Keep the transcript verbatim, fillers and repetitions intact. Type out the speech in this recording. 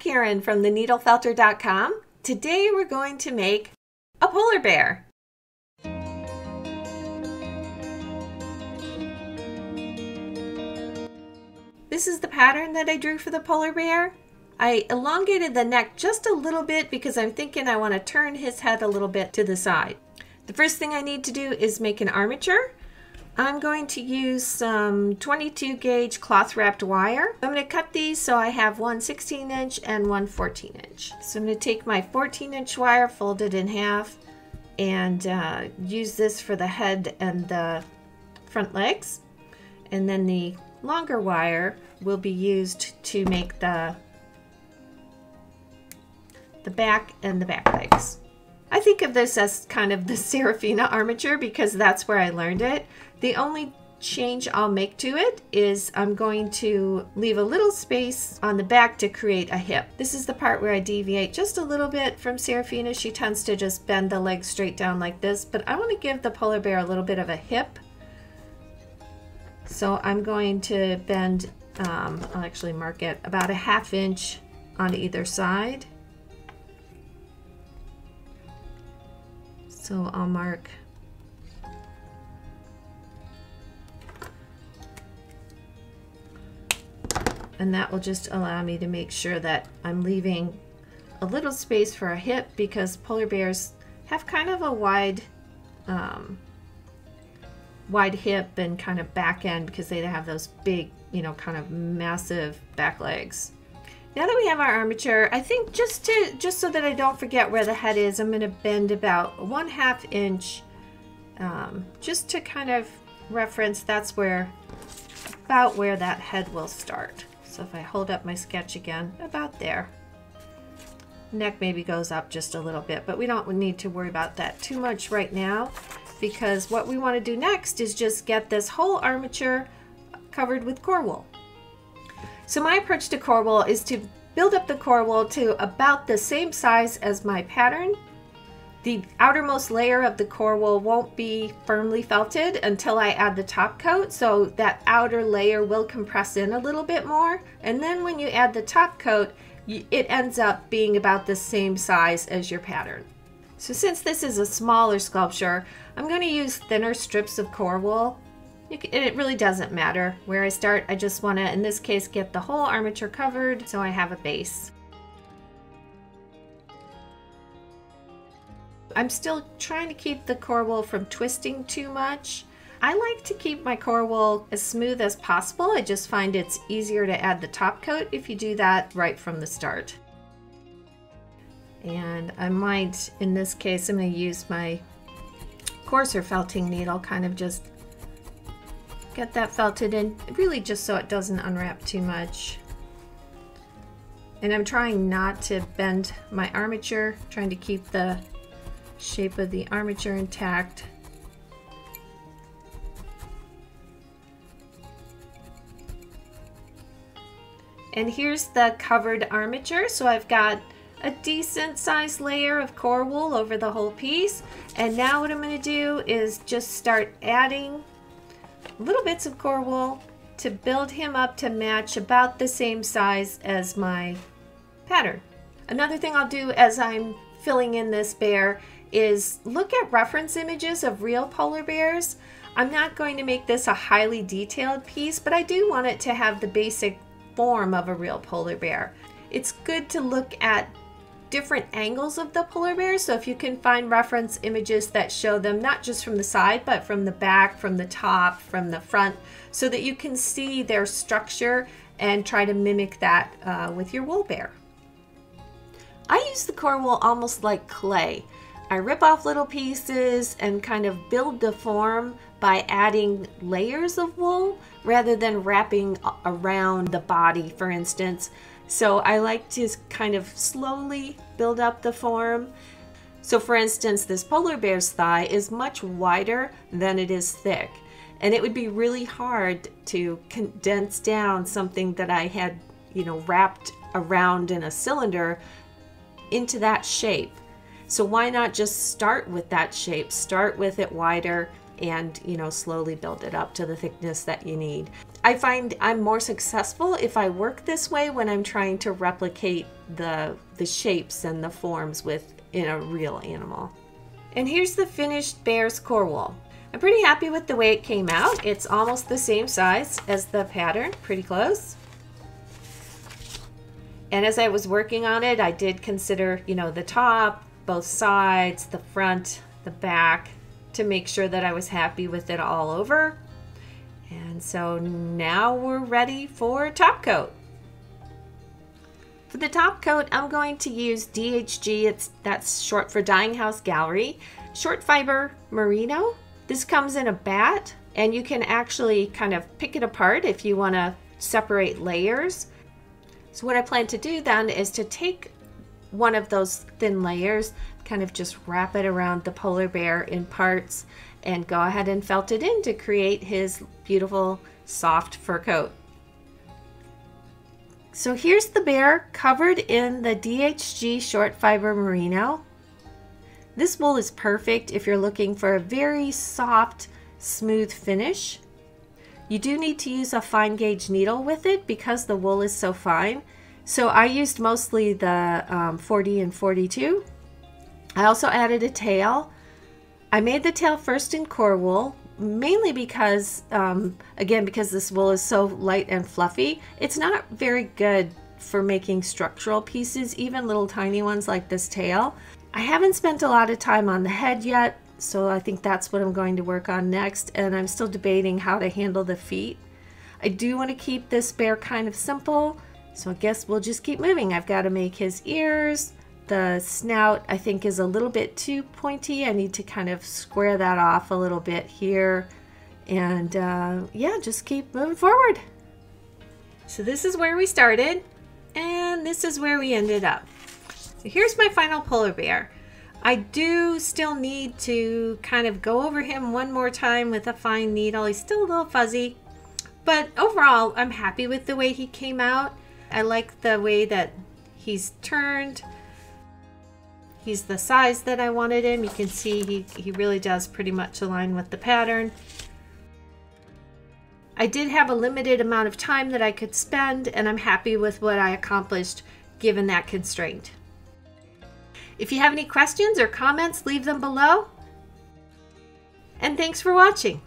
Karen from the Needlefelter dot com. Today we're going to make a polar bear. This is the pattern that I drew for the polar bear. I elongated the neck just a little bit because I'm thinking I want to turn his head a little bit to the side. The first thing I need to do is make an armature. I'm going to use some twenty-two gauge cloth wrapped wire. I'm going to cut these so I have one sixteen inch and one fourteen inch. So I'm going to take my fourteen inch wire, fold it in half, and uh, use this for the head and the front legs. And then the longer wire will be used to make the the back and the back legs. I think of this as kind of the Sarafina armature because that's where I learned it. The only change I'll make to it is I'm going to leave a little space on the back to create a hip. This is the part where I deviate just a little bit from Sarafina. She tends to just bend the legs straight down like this, but I want to give the polar bear a little bit of a hip. So I'm going to bend, um, I'll actually mark it, about a half inch on either side. So I'll mark and that will just allow me to make sure that I'm leaving a little space for a hip because polar bears have kind of a wide um, wide hip and kind of back end because they have those big, you know, kind of massive back legs. Now that we have our armature, I think just to just so that I don't forget where the head is, I'm going to bend about one half inch um, just to kind of reference that's where about where that head will start. So if I hold up my sketch again, about there. Neck maybe goes up just a little bit, but we don't need to worry about that too much right now because what we want to do next is just get this whole armature covered with core wool. So my approach to core wool is to build up the core wool to about the same size as my pattern. The outermost layer of the core wool won't be firmly felted until I add the top coat, so that outer layer will compress in a little bit more. And then when you add the top coat, it ends up being about the same size as your pattern. So since this is a smaller sculpture, I'm going to use thinner strips of core wool. It really doesn't matter where I start. I just want to, in this case, get the whole armature covered so I have a base. I'm still trying to keep the core wool from twisting too much. I like to keep my core wool as smooth as possible. I just find it's easier to add the top coat if you do that right from the start. And I might, in this case, I'm going to use my coarser felting needle, kind of just get that felted in, really just so it doesn't unwrap too much. And I'm trying not to bend my armature, trying to keep the shape of the armature intact. And here's the covered armature. So I've got a decent sized layer of core wool over the whole piece. And now what I'm going to do is just start adding little bits of core wool to build him up to match about the same size as my pattern. Another thing I'll do as I'm filling in this bear is look at reference images of real polar bears. I'm not going to make this a highly detailed piece, but I do want it to have the basic form of a real polar bear. It's good to look at different angles of the polar bear, so if you can find reference images that show them not just from the side but from the back, from the top, from the front, so that you can see their structure and try to mimic that uh, with your wool bear. I use the core wool almost like clay. I rip off little pieces and kind of build the form by adding layers of wool rather than wrapping around the body, for instance. So I like to kind of slowly build up the form. So for instance, this polar bear's thigh is much wider than it is thick. And it would be really hard to condense down something that I had, you know, wrapped around in a cylinder into that shape. So why not just start with that shape? Start with it wider and, you know, slowly build it up to the thickness that you need. I find I'm more successful if I work this way when I'm trying to replicate the, the shapes and the forms with in a real animal. And here's the finished bear's coral. I'm pretty happy with the way it came out. It's almost the same size as the pattern, pretty close. And as I was working on it, I did consider, you know, the top, both sides, the front, the back, to make sure that I was happy with it all over. And so now we're ready for top coat. For the top coat, I'm going to use D H G, it's, that's short for Dyeing House Gallery, short fiber merino. This comes in a bat, and you can actually kind of pick it apart if you want to separate layers. So what I plan to do then is to take one of those thin layers, kind of just wrap it around the polar bear in parts, and go ahead and felt it in to create his beautiful soft fur coat. So here's the bear covered in the D H G short fiber merino. This wool is perfect if you're looking for a very soft, smooth finish. You do need to use a fine gauge needle with it because the wool is so fine. So I used mostly the um, forty and forty-two. I also added a tail. I made the tail first in core wool, mainly because, um, again, because this wool is so light and fluffy, it's not very good for making structural pieces, even little tiny ones like this tail. I haven't spent a lot of time on the head yet, so I think that's what I'm going to work on next, and I'm still debating how to handle the feet. I do want to keep this bear kind of simple, so I guess we'll just keep moving. I've got to make his ears. The snout, I think, is a little bit too pointy. I need to kind of square that off a little bit here. And uh, yeah, just keep moving forward. So this is where we started, and this is where we ended up. So here's my final polar bear. I do still need to kind of go over him one more time with a fine needle. He's still a little fuzzy, but overall, I'm happy with the way he came out. I like the way that he's turned. He's the size that I wanted him. You can see he, he really does pretty much align with the pattern. I did have a limited amount of time that I could spend, and I'm happy with what I accomplished given that constraint. If you have any questions or comments, leave them below. And thanks for watching.